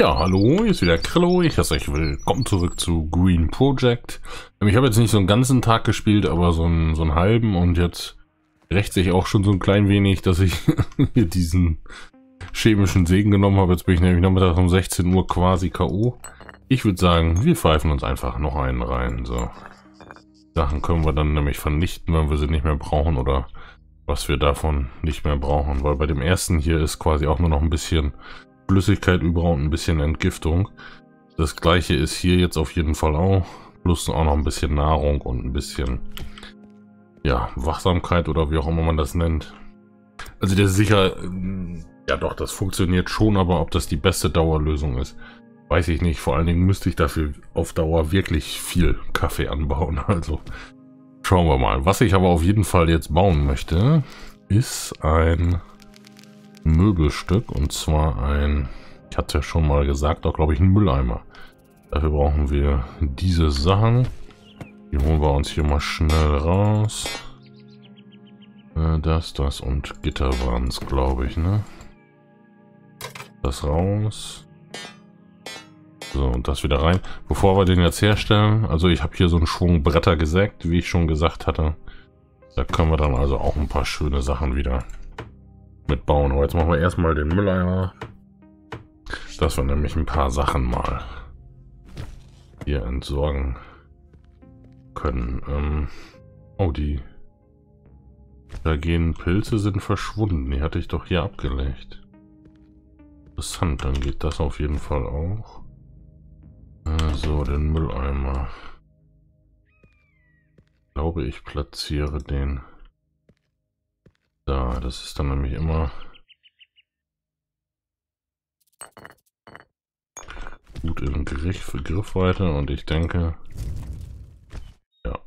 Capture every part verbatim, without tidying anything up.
Ja, hallo, hier ist wieder Krillo, ich heiße euch willkommen zurück zu Green Project. Ich habe jetzt nicht so einen ganzen Tag gespielt, aber so einen, so einen halben, und jetzt rächt sich auch schon so ein klein wenig, dass ich hier diesen chemischen Segen genommen habe. Jetzt bin ich nämlich nachmittags um sechzehn Uhr quasi K O Ich würde sagen, wir pfeifen uns einfach noch einen rein. So Sachen können wir dann nämlich vernichten, wenn wir sie nicht mehr brauchen oder was wir davon nicht mehr brauchen. Weil bei dem ersten hier ist quasi auch nur noch ein bisschen Flüssigkeit über und ein bisschen Entgiftung. Das gleiche ist hier jetzt auf jeden Fall auch. Plus auch noch ein bisschen Nahrung und ein bisschen, ja, Wachsamkeit oder wie auch immer man das nennt. Also das ist sicher, ja doch, das funktioniert schon, aber ob das die beste Dauerlösung ist, weiß ich nicht. Vor allen Dingen müsste ich dafür auf Dauer wirklich viel Kaffee anbauen. Also schauen wir mal. Was ich aber auf jeden Fall jetzt bauen möchte, ist ein Möbelstück, und zwar ein, ich hatte ja schon mal gesagt, auch glaube ich ein Mülleimer. Dafür brauchen wir diese Sachen. Die holen wir uns hier mal schnell raus. Das, das und Gitter waren es, glaube ich, ne? Das raus. So, und das wieder rein. Bevor wir den jetzt herstellen, also ich habe hier so einen Schwung Bretter gesägt, wie ich schon gesagt hatte. Da können wir dann also auch ein paar schöne Sachen wieder mitbauen. Aber jetzt machen wir erstmal den Mülleimer, dass wir nämlich ein paar Sachen mal hier entsorgen können. Ähm, oh, die allergenen Pilze sind verschwunden. Die hatte ich doch hier abgelegt. Interessant, dann geht das auf jeden Fall auch. So, den Mülleimer. Ich glaube, ich platziere den da. Das ist dann nämlich immer gut im Griff, Griff weiter, und ich denke, ja,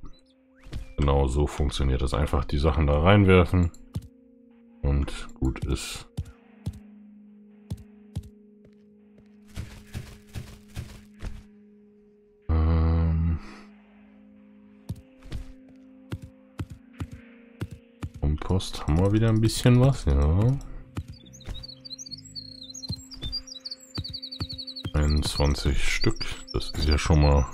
genau so funktioniert das. Einfach die Sachen da reinwerfen und gut ist. Kompost haben wir wieder ein bisschen was, ja. einundzwanzig Stück, das ist ja schon mal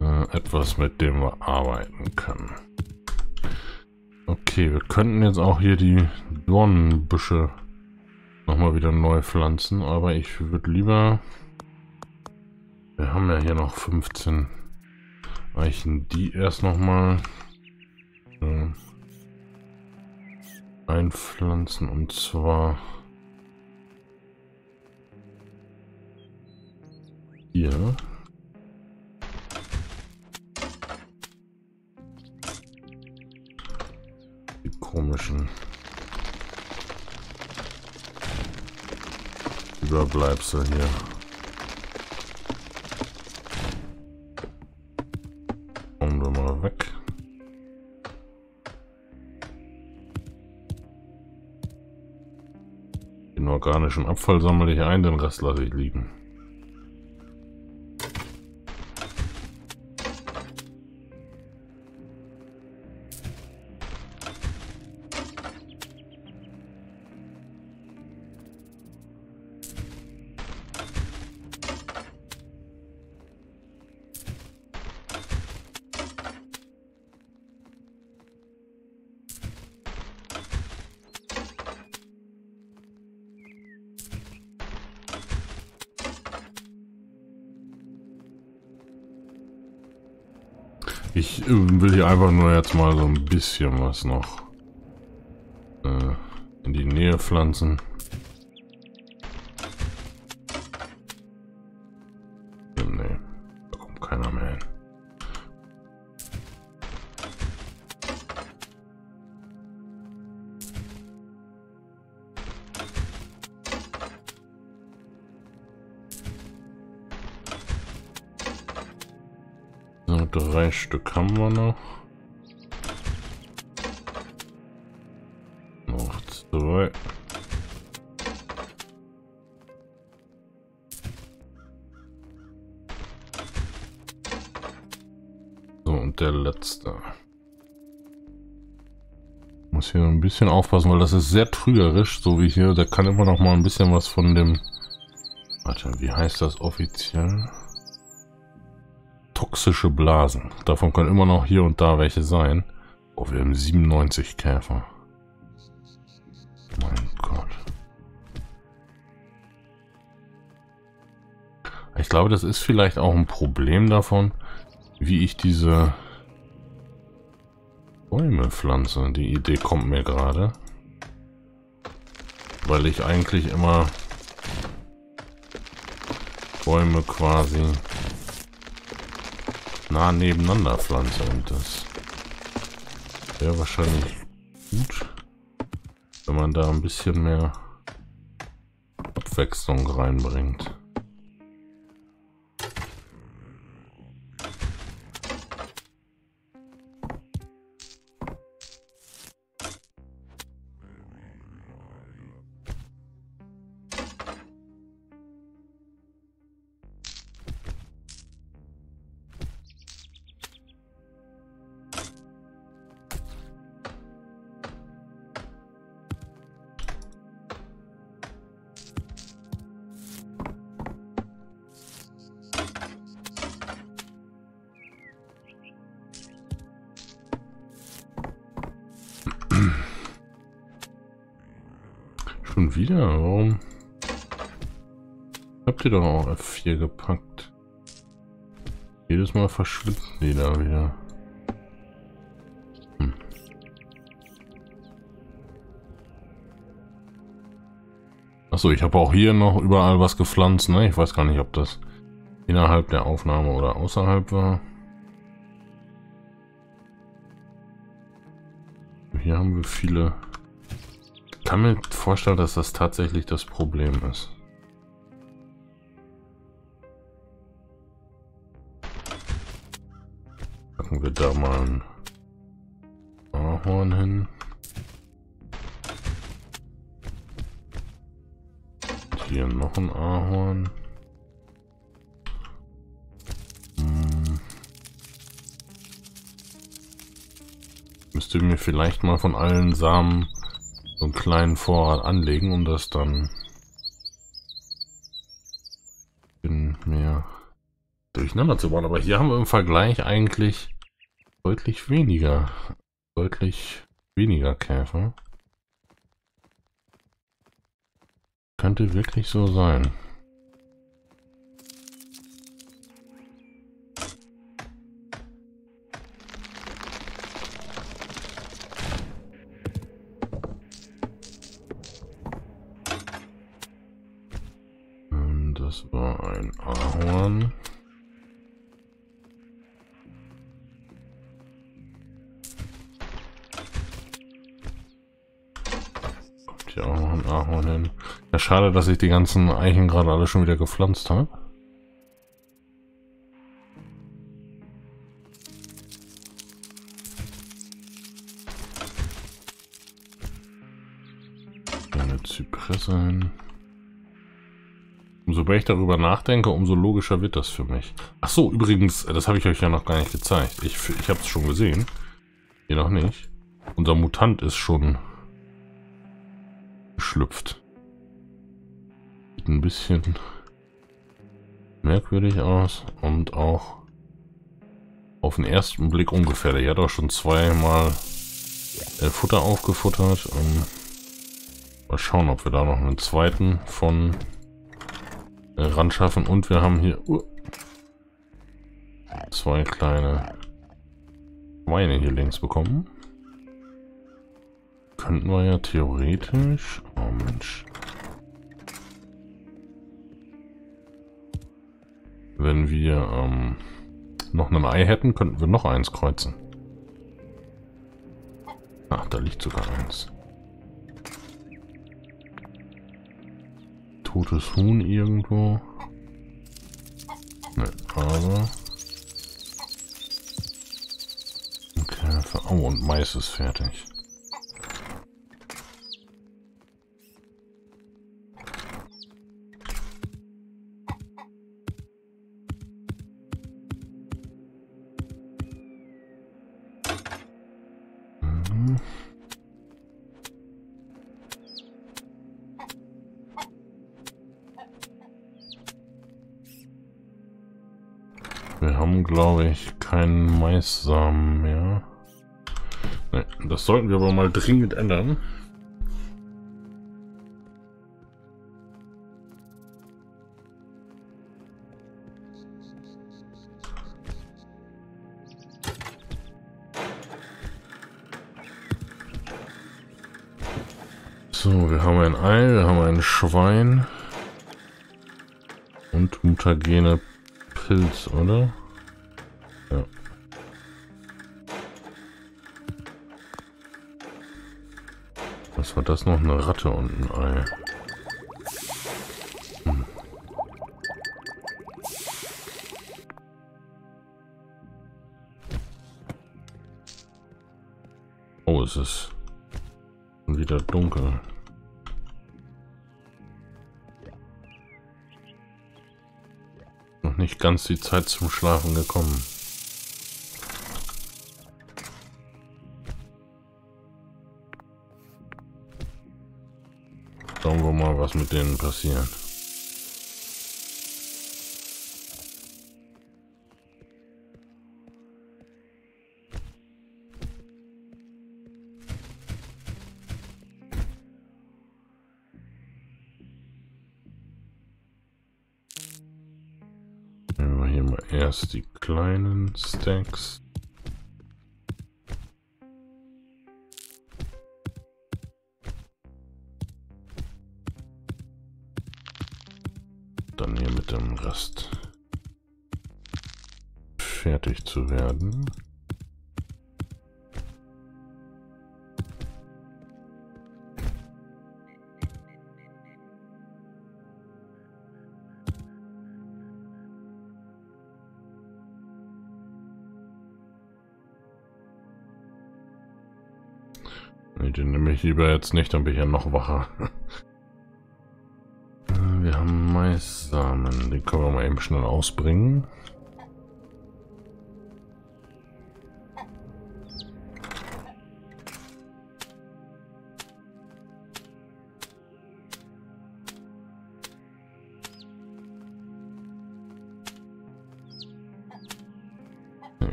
äh, etwas, mit dem wir arbeiten können. Okay, wir könnten jetzt auch hier die Dornenbüsche nochmal wieder neu pflanzen, aber ich würde lieber... Wir haben ja hier noch fünfzehn Eichen, die erst nochmal äh, einpflanzen, und zwar hier. Die komischen Überbleibsel hier. Den organischen Abfall sammle ich ein, den Rest lasse ich liegen. Ich will hier einfach nur jetzt mal so ein bisschen was noch äh, in die Nähe pflanzen. Nee, da kommt keiner mehr hin. Drei Stück haben wir noch. Noch zwei. So, und der letzte. muss hier ein bisschen aufpassen, weil das ist sehr trügerisch, so wie hier. Da kann immer noch mal ein bisschen was von dem... Warte, wie heißt das offiziell? Toxische Blasen. Davon können immer noch hier und da welche sein. Oh, wir haben siebenundneunzig Käfer. Mein Gott. Ich glaube, das ist vielleicht auch ein Problem davon, wie ich diese Bäume pflanze. Die Idee kommt mir gerade. Weil ich eigentlich immer Bäume quasi nah nebeneinander pflanze. Und das wäre wahrscheinlich gut, wenn man da ein bisschen mehr Abwechslung reinbringt. Schon wieder? Warum? Habt ihr doch auch F vier gepackt? Jedes Mal verschwinden die da wieder. Hm. Achso, ich habe auch hier noch überall was gepflanzt, ne? Ich weiß gar nicht, ob das innerhalb der Aufnahme oder außerhalb war. Hier haben wir viele... Ich kann mir vorstellen, dass das tatsächlich das Problem ist. Packen wir da mal ein Ahorn hin. Und hier noch ein Ahorn. Hm. Müsst ihr mir vielleicht mal von allen Samen einen kleinen Vorrat anlegen, um das dann mehr durcheinander zu bauen. Aber hier haben wir im Vergleich eigentlich deutlich weniger, deutlich weniger Käfer. Könnte wirklich so sein. Das war ein Ahorn. Kommt hier auch noch ein Ahorn hin. Ja, schade, dass ich die ganzen Eichen gerade alle schon wieder gepflanzt habe. Eine Zypresse hin. Umso mehr ich darüber nachdenke, umso logischer wird das für mich. Ach so, übrigens, das habe ich euch ja noch gar nicht gezeigt. Ich, ich habe es schon gesehen. Hier noch nicht. Unser Mutant ist schon geschlüpft. Sieht ein bisschen merkwürdig aus und auch auf den ersten Blick ungefährlich. Er hat auch schon zweimal äh, Futter aufgefuttert. Ähm, mal schauen, ob wir da noch einen zweiten von ran schaffen. Und wir haben hier uh, zwei kleine Schweine hier links bekommen. Könnten wir ja theoretisch... Oh Mensch. Wenn wir ähm, noch ein Ei hätten, könnten wir noch eins kreuzen. Ach, da liegt sogar eins. Totes Huhn irgendwo. Ne, aber. Okay, für Au und Mais ist fertig. Mhm. haben, glaube ich, keinen Maissamen mehr. Ne, das sollten wir aber mal dringend ändern. So, wir haben ein Ei, wir haben ein Schwein und mutagene Pilz, oder? Ja. Was war das noch? Eine Ratte und ein Ei. Hm. Oh, es ist wieder dunkel. Nicht ganz die Zeit zum Schlafen gekommen. Schauen wir mal, was mit denen passiert. Erst die kleinen Stacks. Dann hier mit dem Rest fertig zu werden. Den nehme ich lieber jetzt nicht, dann bin ich ja noch wacher. Wir haben Maissamen, den können wir mal eben schnell ausbringen.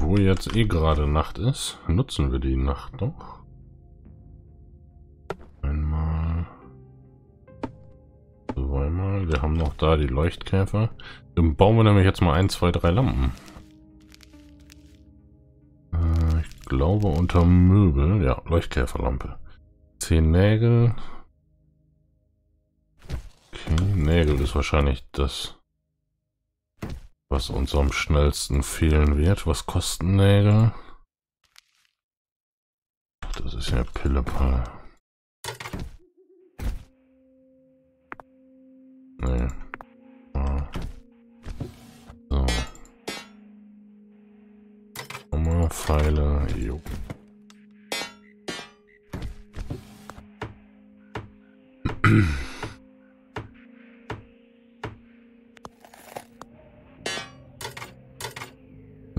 Wo jetzt eh gerade Nacht ist, nutzen wir die Nacht noch. Einmal. Zweimal. Wir haben noch da die Leuchtkäfer. Dann bauen wir nämlich jetzt mal eins, zwei, drei Lampen. Äh, ich glaube unter Möbel. Ja, Leuchtkäferlampe. zehn Nägel. Okay, Nägel ist wahrscheinlich das, was uns am schnellsten fehlen wird. Was kosten Nägel? Das ist ja Pillepalle. Nee. Ah. So. Nochmal Pfeile. Jo.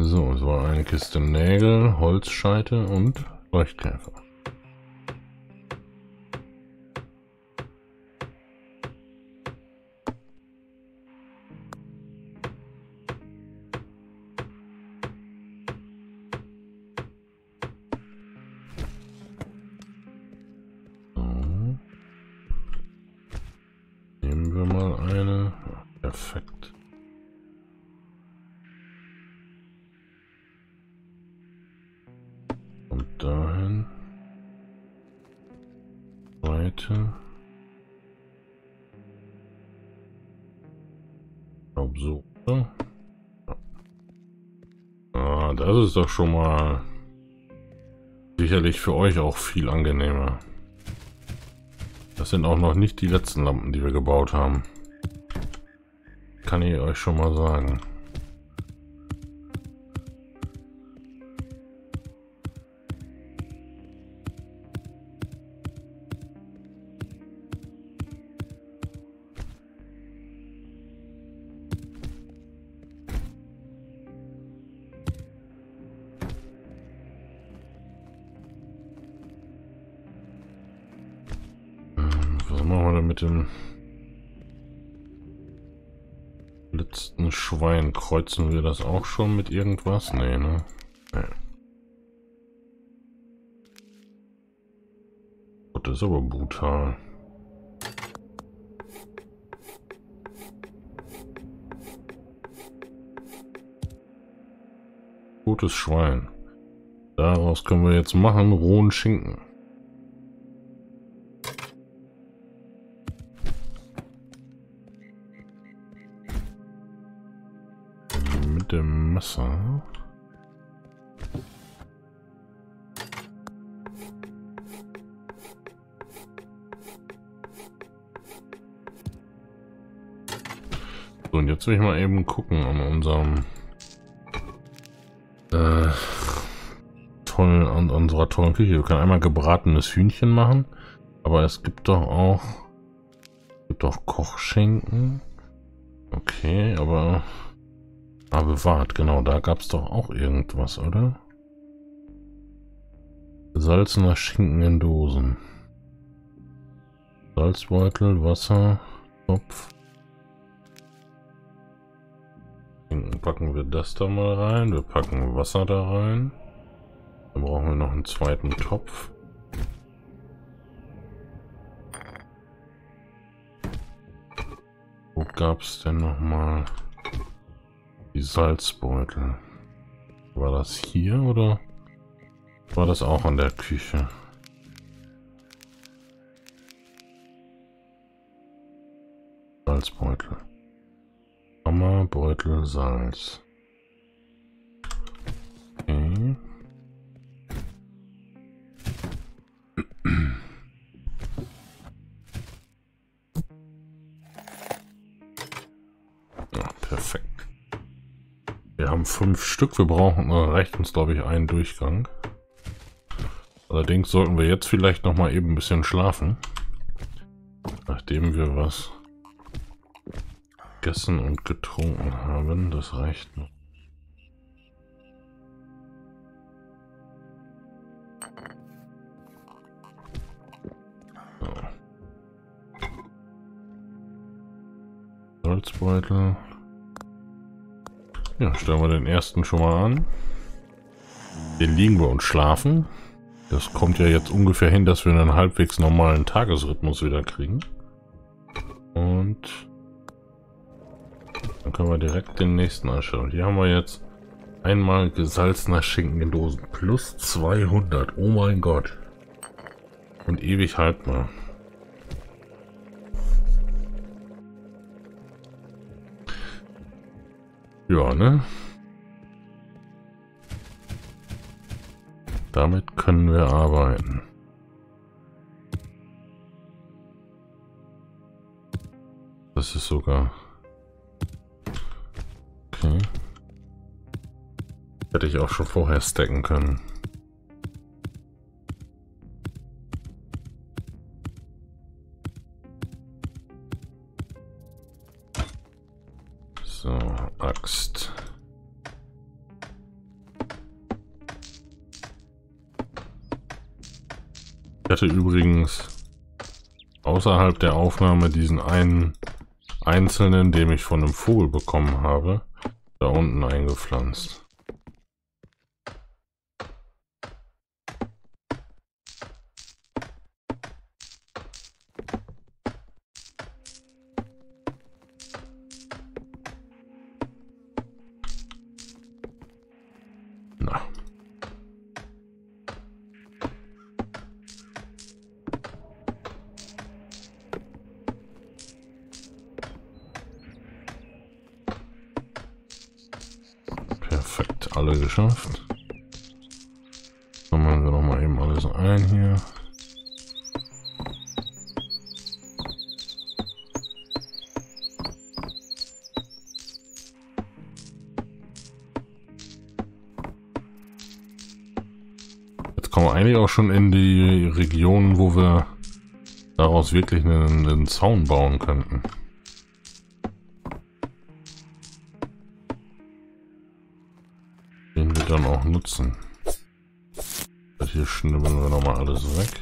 So, es war eine Kiste Nägel, Holzscheite und Leuchtkäfer. So. Nehmen wir mal eine. Perfekt. Dahin. Weiter. Ich glaube so, oder? Ja. Ah, das ist doch schon mal sicherlich für euch auch viel angenehmer. Das sind auch noch nicht die letzten Lampen, die wir gebaut haben. Kann ich euch schon mal sagen. mit dem letzten Schwein. Kreuzen wir das auch schon mit irgendwas? Nee, ne? Nee. Gott, das ist aber brutal. Totes Schwein. Daraus können wir jetzt machen rohen Schinken. Mit dem Messer. So, und jetzt will ich mal eben gucken an unserem äh, tollen, an unserer tollen Küche. Wir können einmal gebratenes Hühnchen machen, aber es gibt doch auch es gibt doch Kochschinken. Okay, aber Ah, bewahrt, genau, da gab es doch auch irgendwas, oder? Gesalzener Schinken in Dosen. Salzbeutel, Wasser, Topf. Schinken packen wir das da mal rein. Wir packen Wasser da rein. Dann brauchen wir noch einen zweiten Topf. Wo gab es denn nochmal? Die Salzbeutel. War das hier oder war das auch in der Küche? Salzbeutel. Hammer, Beutel, Salz. Okay. Ja, perfekt. Wir haben fünf Stück, wir brauchen, reicht uns glaube ich einen Durchgang. Allerdings sollten wir jetzt vielleicht noch mal eben ein bisschen schlafen. Nachdem wir was gegessen und getrunken haben, das reicht noch. So. Salzbeutel. Ja, stellen wir den ersten schon mal an. Den liegen wir und schlafen. Das kommt ja jetzt ungefähr hin, dass wir einen halbwegs normalen Tagesrhythmus wieder kriegen. Und dann können wir direkt den nächsten anstellen. Hier haben wir jetzt einmal gesalzener Schinken in Dosen. Plus zweihundert. Oh mein Gott. Und ewig haltbar. Ja, ne? Damit können wir arbeiten. Das ist sogar... Okay. Hätte ich auch schon vorher stacken können. So, Axt. Ich hatte übrigens außerhalb der Aufnahme diesen einen einzelnen, den ich von einem Vogel bekommen habe, da unten eingepflanzt. Perfekt, alle geschafft. Dann machen wir nochmal eben alles ein hier. Jetzt kommen wir eigentlich auch schon in die Region, wo wir daraus wirklich einen, einen Zaun bauen könnten. Dann auch nutzen. Das hier schnibbeln wir nochmal alles weg.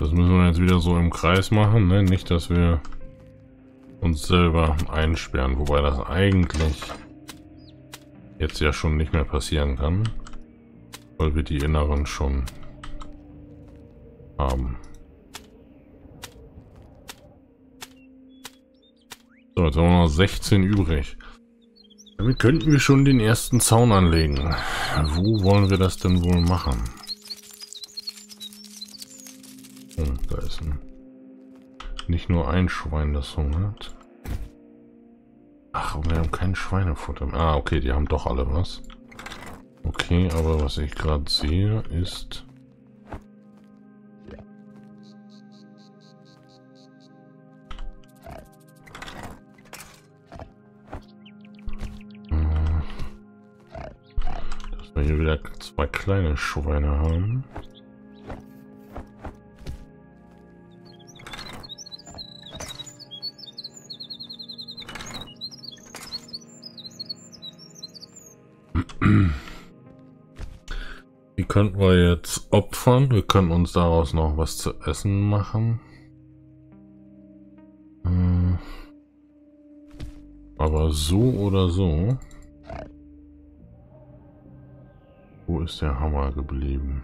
Das müssen wir jetzt wieder so im Kreis machen, ne? Nicht, dass wir uns selber einsperren, wobei das eigentlich jetzt ja schon nicht mehr passieren kann, weil wir die inneren schon haben. So, jetzt haben wir noch sechzehn übrig. Damit könnten wir schon den ersten Zaun anlegen. Wo wollen wir das denn wohl machen? Hm, da ist ein, nicht nur ein Schwein, das hungert. Ach, wir haben kein Schweinefutter mehr. Ah, okay, die haben doch alle was. Okay, aber was ich gerade sehe, ist... hier wieder zwei kleine Schweine haben. Die könnten wir jetzt opfern. Wir können uns daraus noch was zu essen machen. Aber so oder so... Wo ist der Hammer geblieben?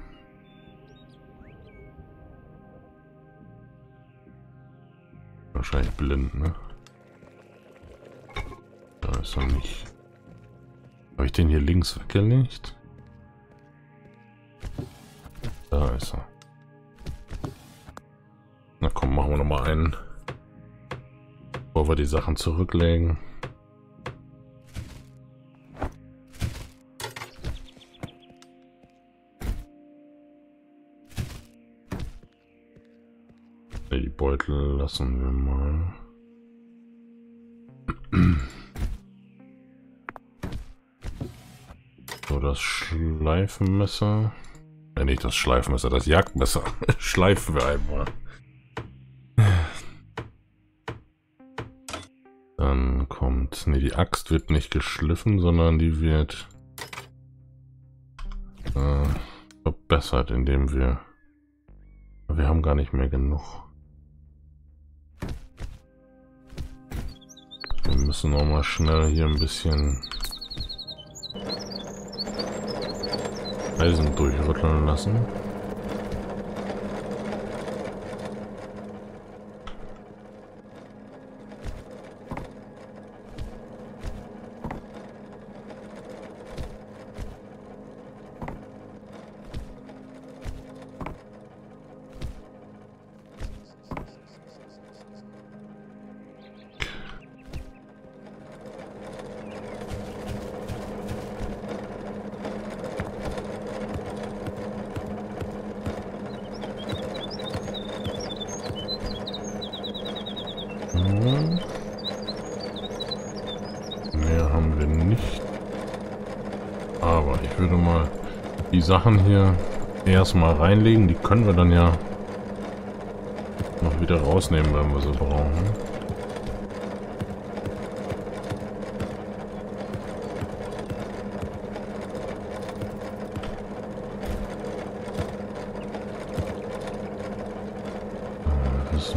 Wahrscheinlich blind, ne? Da ist er nicht. Habe ich den hier links weggelegt? Da ist er. Na komm, machen wir nochmal einen. Bevor wir die Sachen zurücklegen. Die Beutel lassen wir mal. So, das Schleifmesser. Äh, nicht das Schleifmesser, das Jagdmesser. Schleifen wir einmal. Dann kommt... Ne, die Axt wird nicht geschliffen, sondern die wird... Äh, verbessert, indem wir... Wir haben gar nicht mehr genug. Wir müssen noch mal schnell hier ein bisschen Eisen durchrütteln lassen. Mehr haben wir nicht. Aber ich würde mal die Sachen hier erstmal reinlegen. Die können wir dann ja noch wieder rausnehmen, wenn wir sie brauchen.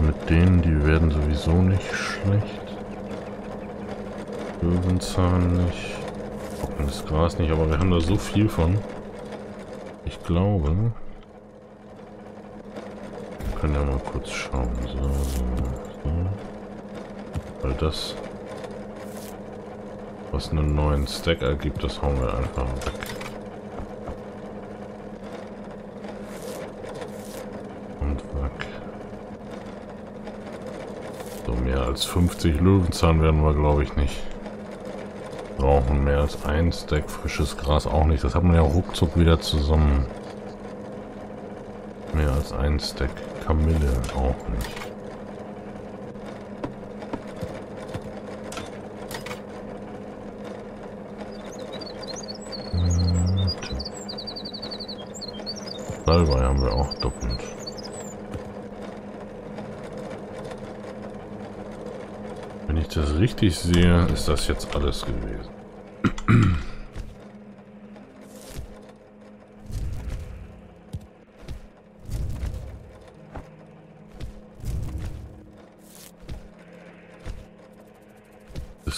Mit denen, die werden sowieso nicht schlecht. Löwenzahn nicht. Das Gras nicht, aber wir haben da so viel von. Ich glaube. Wir können ja mal kurz schauen. So, so, so. Weil das, was einen neuen Stack ergibt, das hauen wir einfach weg. Und weg. Mehr als fünfzig Löwenzahn werden wir, glaube ich, nicht brauchen. Mehr als ein Stack frisches Gras auch nicht. Das hat man ja ruckzuck wieder zusammen. Mehr als ein Stack Kamille auch nicht. Salbei haben wir auch doppelt. Wenn ich das richtig sehe, ist das jetzt alles gewesen.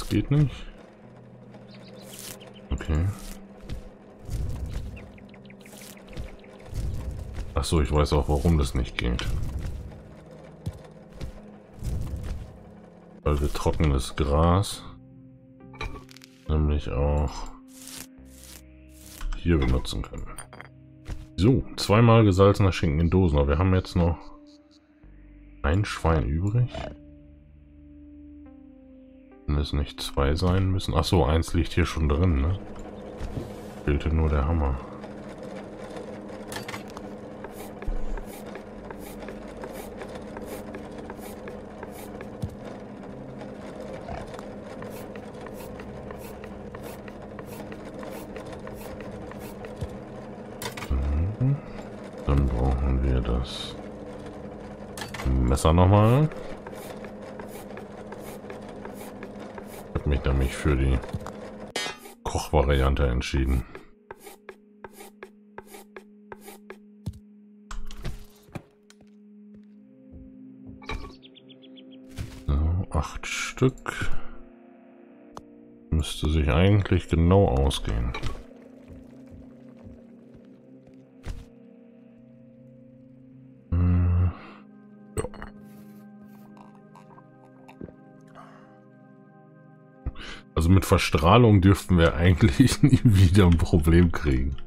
das geht nicht. Okay. Achso, ich weiß auch, warum das nicht geht. Weil wir trockenes Gras nämlich auch hier benutzen können. So, zweimal gesalzener Schinken in Dosen. Aber wir haben jetzt noch ein Schwein übrig. Wenn es nicht zwei sein müssen. Achso, eins liegt hier schon drin, ne? Fehlte nur der Hammer. Dann brauchen wir das Messer nochmal. Ich habe mich nämlich für die Kochvariante entschieden. So, acht Stück. Müsste sich eigentlich genau ausgehen. Also mit Verstrahlung dürften wir eigentlich nie wieder ein Problem kriegen.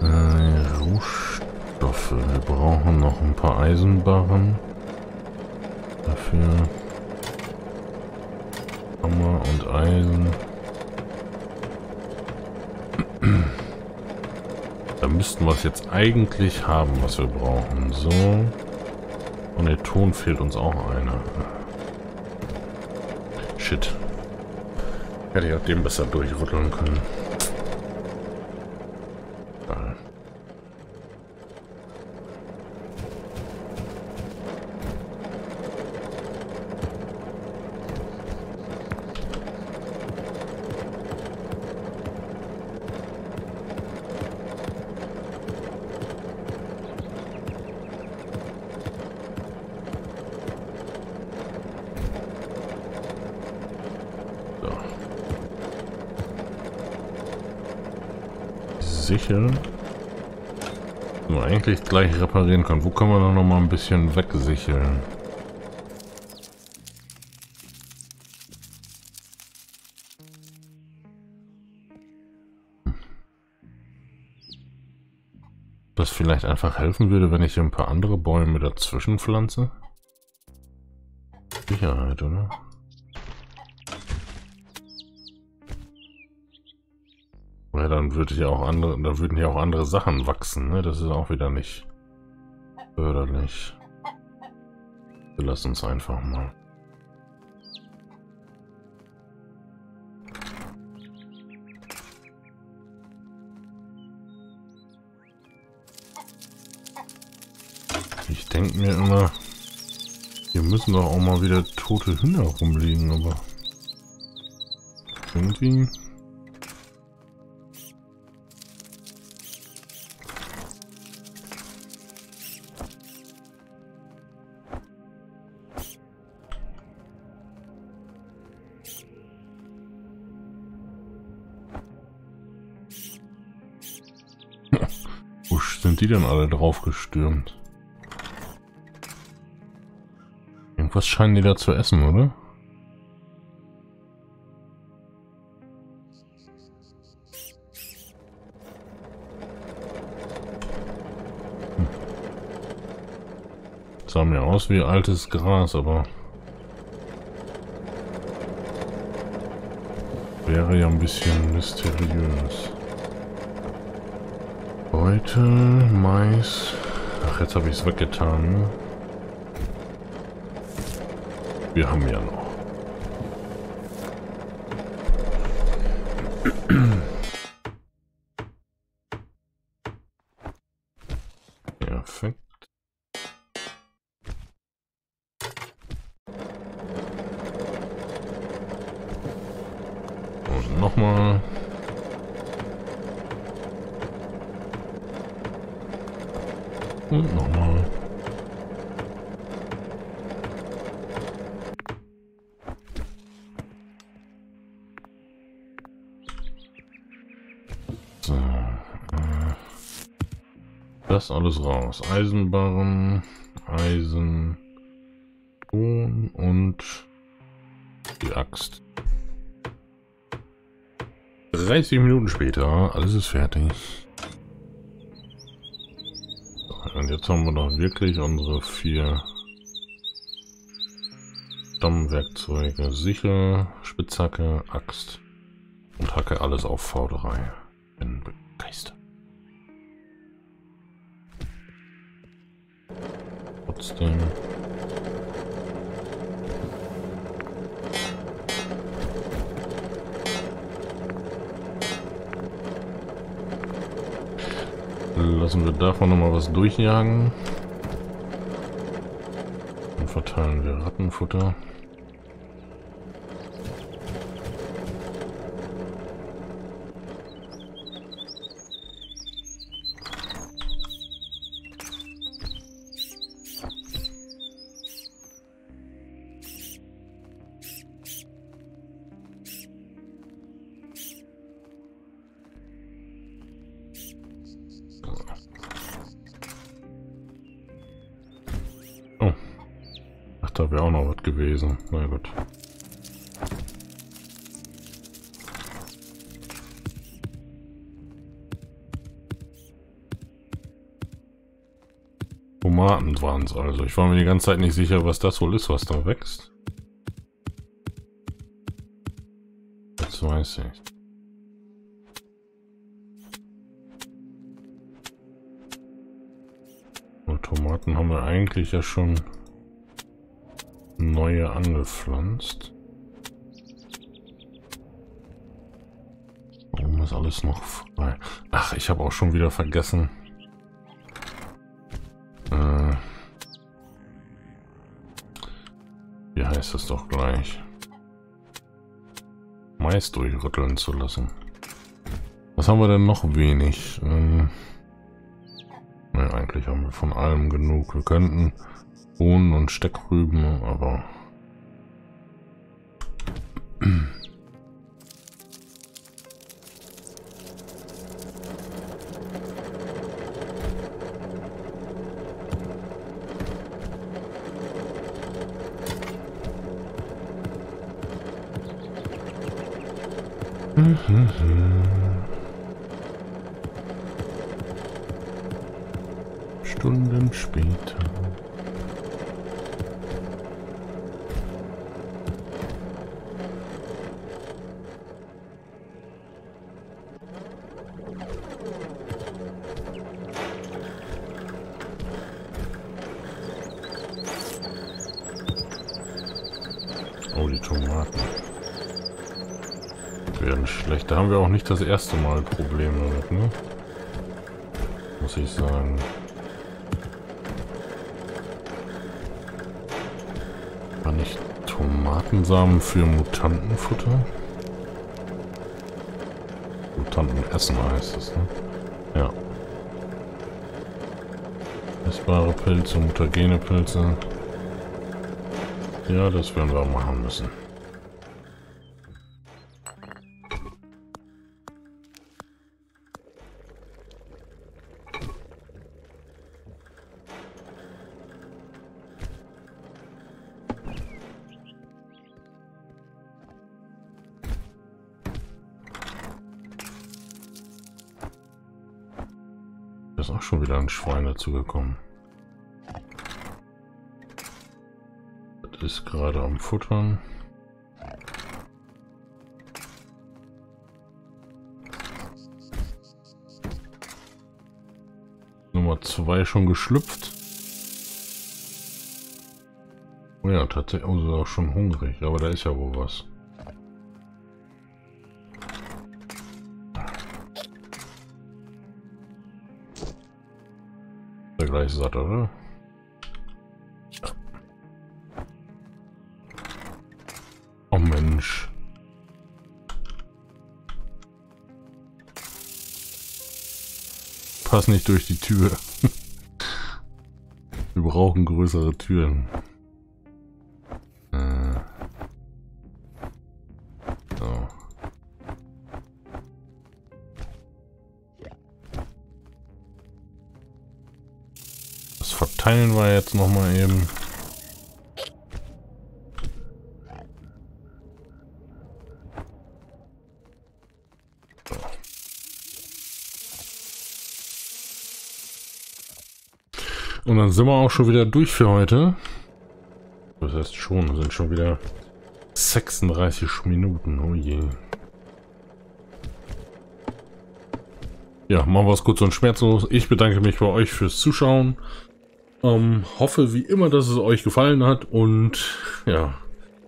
Äh, Rohstoffe. Wir brauchen noch ein paar Eisenbarren. Dafür Hammer und Eisen. Da müssten wir es jetzt eigentlich haben, was wir brauchen. So. Und der Ton fehlt uns auch einer. Shit. Hätte ich auch den besser durchrütteln können. Geil. Sicher. So, eigentlich gleich reparieren können. Wo können wir noch mal ein bisschen wegsicheln? Das vielleicht einfach helfen würde, wenn ich ein paar andere Bäume dazwischen pflanze? Sicherheit, oder? Ja, dann würde ja auch andere, da würden ja auch andere Sachen wachsen, ne? Das ist auch wieder nicht förderlich. Lass uns einfach mal. Ich denke mir immer, hier müssen doch auch mal wieder tote Hühner rumliegen, aber irgendwie. Wo sind die denn alle drauf gestürmt? Irgendwas scheinen die da zu essen, oder? Hm. Sah mir aus wie altes Gras, aber wäre ja ein bisschen mysteriös. Heute Mais. Ach, jetzt habe ich es weggetan. Ne? Wir haben ja noch. Perfekt. Und nochmal. gucken. Nochmal. So. Das alles raus. Eisenbarren, Eisen, Ton und die Axt. dreißig Minuten später, alles ist fertig. Und jetzt haben wir noch wirklich unsere vier Stammwerkzeuge. Sichel, Spitzhacke, Axt und Hacke, alles auf V drei. Bin begeistert. Trotzdem. Lassen wir davon nochmal was durchjagen. Dann verteilen wir Rattenfutter. Da wäre auch noch was gewesen. Na gut. Tomaten waren es also. Ich war mir die ganze Zeit nicht sicher, was das wohl ist, was da wächst. Jetzt weiß ich. Und Tomaten haben wir eigentlich ja schon neue angepflanzt. Warum ist alles noch frei? Ach, ich habe auch schon wieder vergessen. Äh, wie heißt das doch gleich? Mais durchrütteln zu lassen. Was haben wir denn noch wenig? Ähm, ne, eigentlich haben wir von allem genug. Wir könnten Bohnen und Steckrüben, aber Stunden später. Schlecht. Da haben wir auch nicht das erste Mal Probleme damit, ne? Muss ich sagen. War nicht Tomatensamen für Mutantenfutter? Mutantenessen heißt es, ne? Ja. Essbare Pilze, mutagene Pilze. Ja, das werden wir auch machen müssen. Ist auch schon wieder ein Schwein dazugekommen. Das ist gerade am Futtern. Nummer zwei schon geschlüpft. Oh ja, tatsächlich. Oh, sie ist auch schon hungrig, aber da ist ja wohl was. Gleich satt, oder? Ja. Oh Mensch. Pass nicht durch die Tür. brauchen größere Türen. Äh. So. Das verteilen wir jetzt nochmal eben. Und dann sind wir auch schon wieder durch für heute. Das heißt schon, sind schon wieder sechsunddreißig Minuten. Oh je. Ja, machen wir es kurz und schmerzlos. Ich bedanke mich bei euch fürs Zuschauen. Ähm, hoffe wie immer, dass es euch gefallen hat. Und ja,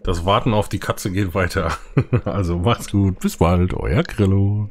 das Warten auf die Katze geht weiter. Also macht's gut. Bis bald, euer Grillo.